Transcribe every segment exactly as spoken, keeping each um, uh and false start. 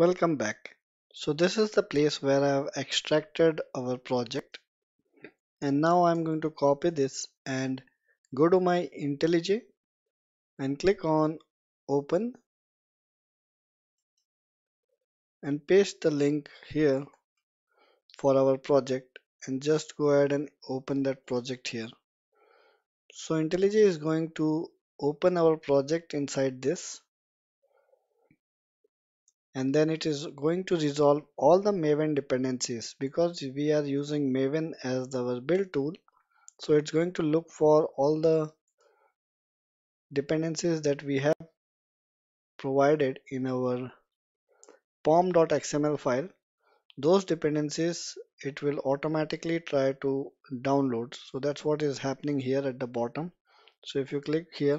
Welcome back. So this is the place where I have extracted our project, and now I'm going to copy this and go to my IntelliJ and click on open and paste the link here for our project and just go ahead and open that project here. So IntelliJ is going to open our project inside this, and then it is going to resolve all the Maven dependencies because we are using Maven as our build tool. So it's going to look for all the dependencies that we have provided in our pom.xml file. Those dependencies it will automatically try to download. So that's what is happening here at the bottom. So if you click here,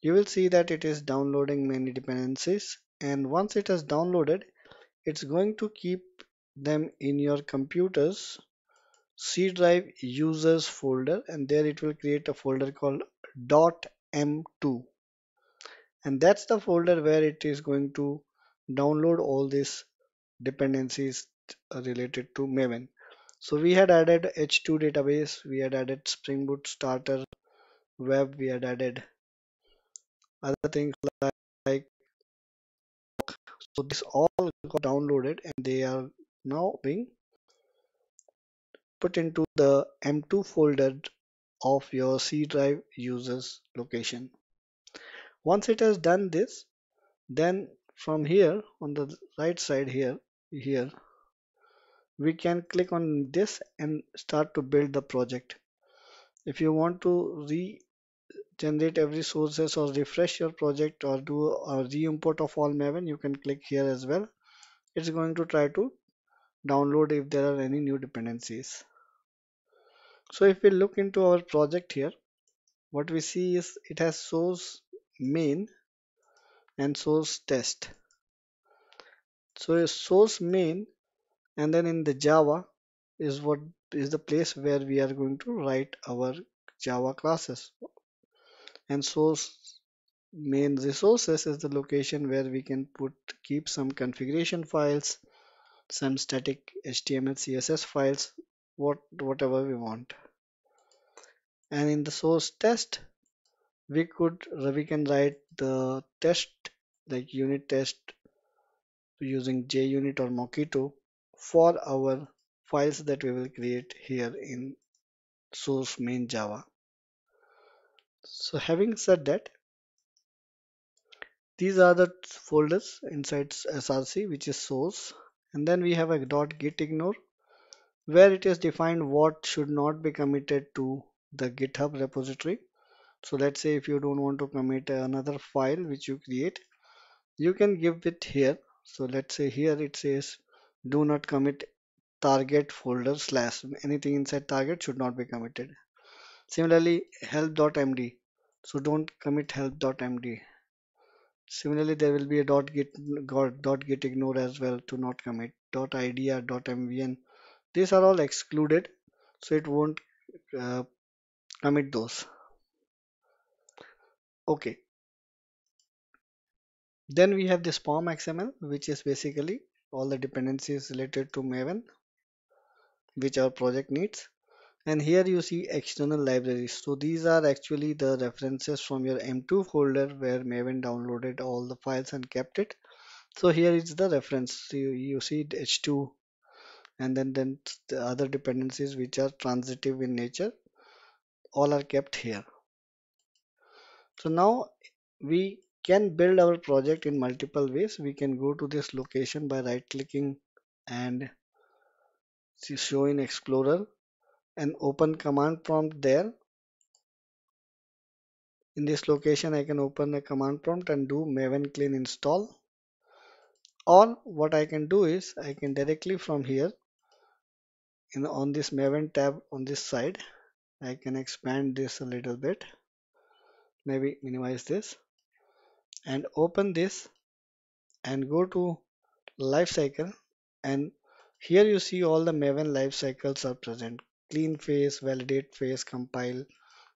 you will see that it is downloading many dependencies, and once it has downloaded, it's going to keep them in your computer's C drive users folder, and there it will create a folder called .m two, and that's the folder where it is going to download all these dependencies related to Maven. So we had added H two database, we had added Spring Boot starter web, we had added other things like, like so this all got downloaded and they are now being put into the M two folder of your C drive users location. Once it has done this, then from here on the right side here here we can click on this and start to build the project. If you want to regenerate every sources or refresh your project or do a re-import of all Maven, you can click here as well. It's going to try to download if there are any new dependencies. So if we look into our project here, what we see is it has source main and source test. So source main, and then in the Java is what is the place where we are going to write our Java classes, and source main resources is the location where we can put keep some configuration files, some static H T M L C S S files, what whatever we want. And in the source test we could we can write the test like unit test using junit or mockito for our files that we will create here in source main Java. So having said that, these are the folders inside S R C, which is source, and then we have a .git ignore where it is defined what should not be committed to the GitHub repository. So let's say if you don't want to commit another file which you create, you can give it here. So let's say here it says do not commit target folder slash anything inside target should not be committed. Similarly help.md, so don't commit help.md. Similarly there will be a dot git dot git ignore as well to not commit dot idea dot mvn. These are all excluded, so it won't uh, commit those. Okay. Then we have this pom.xml, which is basically all the dependencies related to Maven which our project needs, and here you see external libraries. So these are actually the references from your M two folder where Maven downloaded all the files and kept it. So here is the reference, so you, you see H two, and then, then the other dependencies which are transitive in nature, all are kept here. So now we can build our project in multiple ways. We can go to this location by right clicking and show in Explorer and open command prompt there. In this location I can open a command prompt and do Maven clean install, or what I can do is I can directly from here in on this Maven tab on this side I can expand this a little bit, maybe minimize this, and open this and go to lifecycle, and here you see all the Maven lifecycles are present: clean phase, validate phase, compile,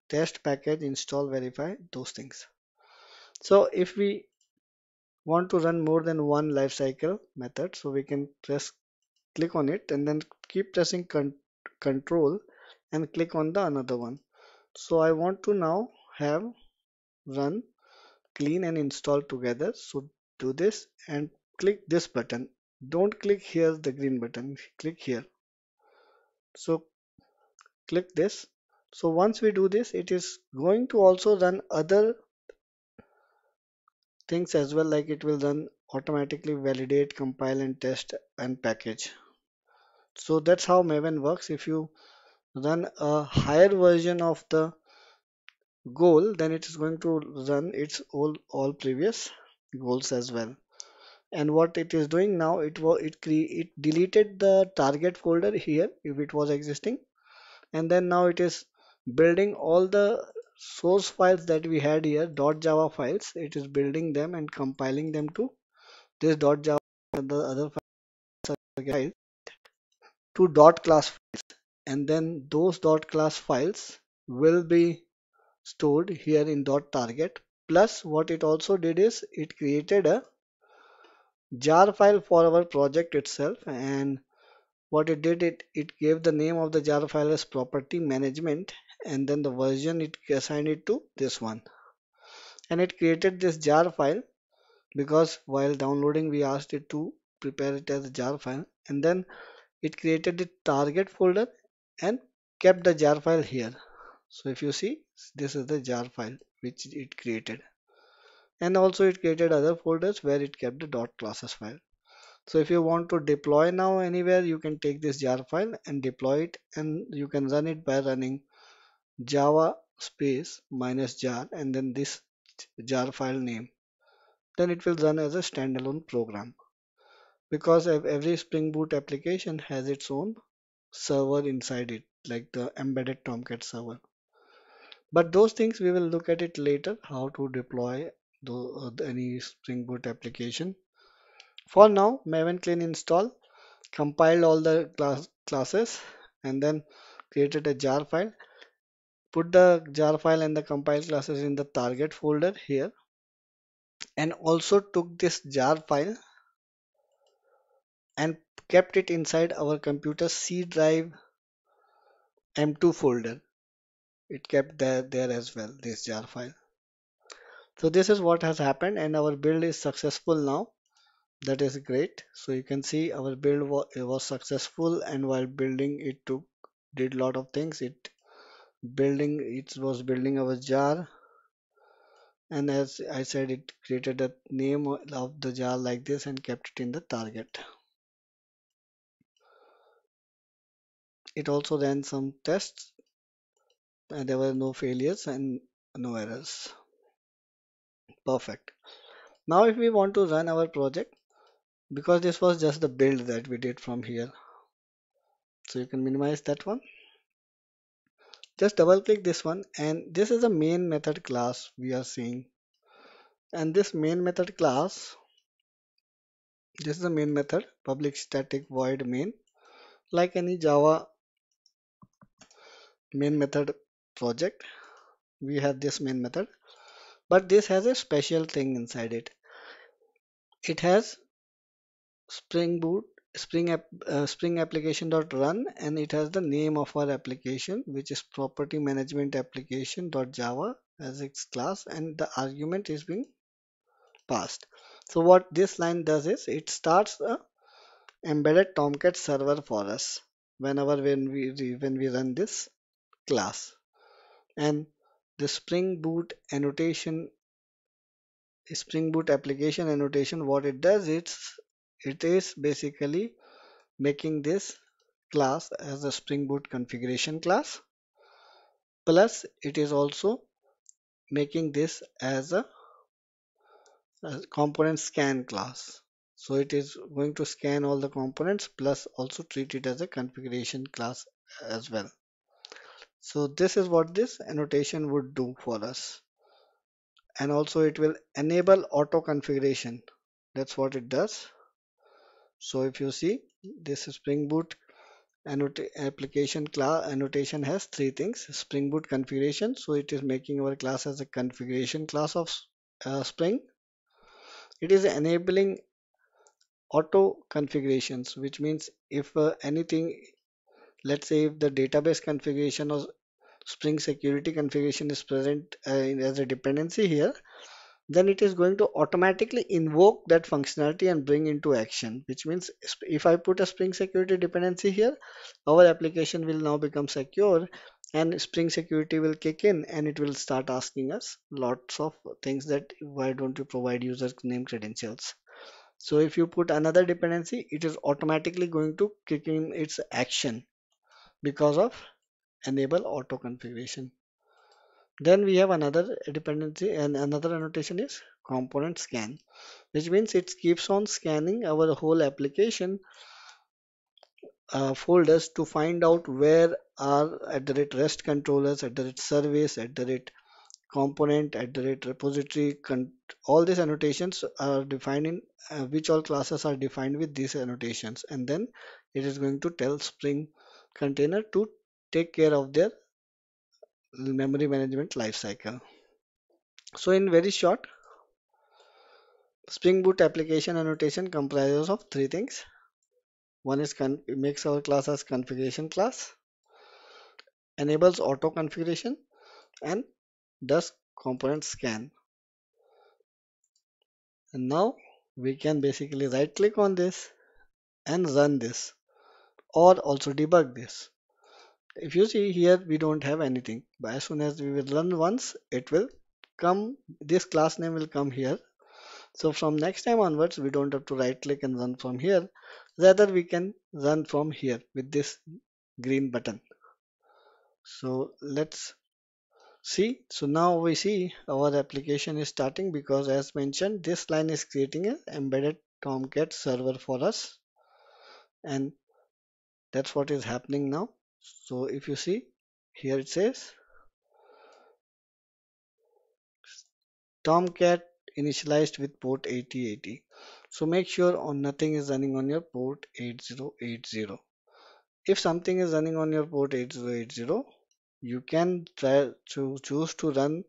test package, install, verify, those things. So if we want to run more than one lifecycle method, so we can press click on it and then keep pressing con control and click on the another one. So I want to now have run, clean and install together. So do this and click this button. Don't click here, the green button, click here. So click this. So once we do this, it is going to also run other things as well, like it will run automatically, validate, compile and test and package. So that's how Maven works. If you run a higher version of the goal, then it is going to run its all all previous goals as well. And what it is doing now, it was it cre it deleted the target folder here if it was existing, and then now it is building all the source files that we had here, .java files. It is building them and compiling them to this .java and the other files to .class files, and then those .class files will be stored here in .target. Plus what it also did is it created a jar file for our project itself, and what it did, it it gave the name of the jar file as property management, and then the version it assigned it to this one. And it created this jar file because while downloading we asked it to prepare it as a jar file, and then it created the target folder and kept the jar file here. So if you see, this is the jar file which it created. And also it created other folders where it kept the dot classes file. So if you want to deploy now anywhere, you can take this jar file and deploy it, and you can run it by running java space minus jar and then this jar file name. Then it will run as a standalone program, because every Spring Boot application has its own server inside it, like the embedded Tomcat server. But those things we will look at it later, how to deploy the, uh, any Spring Boot application. For now, Maven clean install, compiled all the class, classes and then created a jar file. Put the jar file and the compiled classes in the target folder here, and also took this jar file and kept it inside our computer C drive M two folder. It kept there, there as well, this jar file. So this is what has happened, and our build is successful now. That is great. So you can see our build was, it was successful, and while building it took did a lot of things. It building it was building our jar, and as I said, it created a name of the jar like this and kept it in the target. It also ran some tests and there were no failures and no errors. Perfect. Now if we want to run our project, because this was just the build that we did from here, so you can minimize that one. Just double click this one, and this is a main method class we are seeing, and this main method class, this is the main method, public static void main, like any Java main method project. We have this main method, but this has a special thing inside it. It has Spring Boot, Spring app, uh, Spring application.run, and it has the name of our application, which is property management application.java as its class, and the argument is being passed. So what this line does is it starts a embedded Tomcat server for us whenever when we when we run this class. And the Spring Boot annotation, Spring Boot application annotation, what it does, it's it is basically making this class as a Spring Boot configuration class, plus it is also making this as a, a component scan class. So it is going to scan all the components, plus also treat it as a configuration class as well. So this is what this annotation would do for us. And also it will enable auto configuration. That's what it does. So if you see, this Spring Boot application class annotation has three things. Spring Boot configuration, so it is making our class as a configuration class of uh, Spring. It is enabling auto configurations, which means if uh, anything, let's say if the database configuration or Spring Security configuration is present uh, in, as a dependency here, then it is going to automatically invoke that functionality and bring into action, which means if I put a Spring Security dependency here, our application will now become secure and Spring Security will kick in and it will start asking us lots of things that why don't you provide user name credentials. So if you put another dependency, it is automatically going to kick in its action because of enable auto configuration. Then we have another dependency, and another annotation is component scan, which means it keeps on scanning our whole application uh, folders to find out where are at the rate REST controllers, at the rate service, at the rate component, at the rate repository. All these annotations are defined in uh, which all classes are defined with these annotations, and then it is going to tell Spring container to take care of their memory management lifecycle. So in very short, Spring Boot application annotation comprises of three things. One is con makes our class as configuration class, enables auto configuration, and does component scan. And now we can basically right click on this and run this, or also debug this. If you see here, we don't have anything, but as soon as we will run once, it will come, this class name will come here. So from next time onwards, we don't have to right click and run from here, rather we can run from here with this green button. So let's see. So now we see our application is starting, because as mentioned, this line is creating an embedded Tomcat server for us, and that's what is happening now. So if you see here, it says Tomcat initialized with port eighty eighty. So make sure on nothing is running on your port eighty eighty. If something is running on your port eighty eighty, you can try to choose to run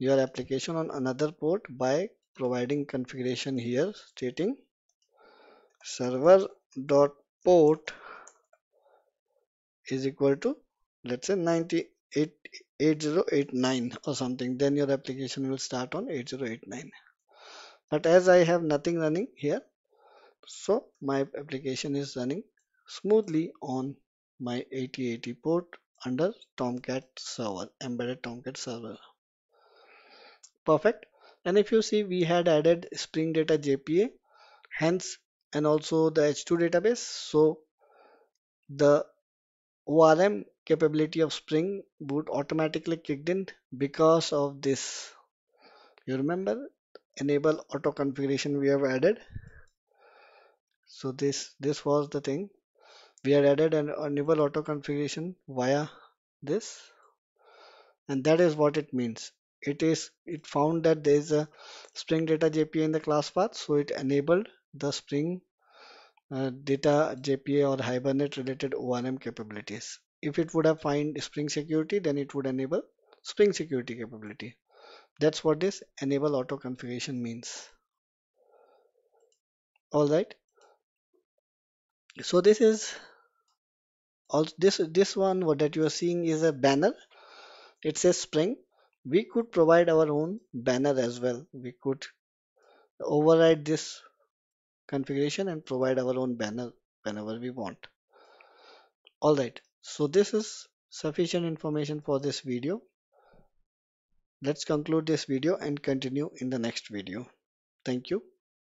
your application on another port by providing configuration here stating server.port is equal to, let's say, ninety-eight eighty eighty-nine or something, then your application will start on eighty eighty-nine. But as I have nothing running here, so my application is running smoothly on my eighty eighty port under Tomcat server, embedded Tomcat server. Perfect. And if you see, we had added Spring Data J P A, hence, and also the H two database. So the O R M capability of Spring Boot automatically kicked in because of this. You remember, enable auto configuration we have added. So this this was the thing we had added, an enable auto configuration via this, and that is what it means. It is it found that there is a Spring Data J P A in the class path, so it enabled the Spring Uh, data J P A or Hibernate related O R M capabilities. If it would have find Spring Security, then it would enable Spring Security capability. That's what this enable auto configuration means. All right. So this is also this this one what that you are seeing is a banner. It says Spring. We could provide our own banner as well. We could override this configuration and provide our own banner whenever we want. All right, so this is sufficient information for this video. Let's conclude this video and continue in the next video. Thank you.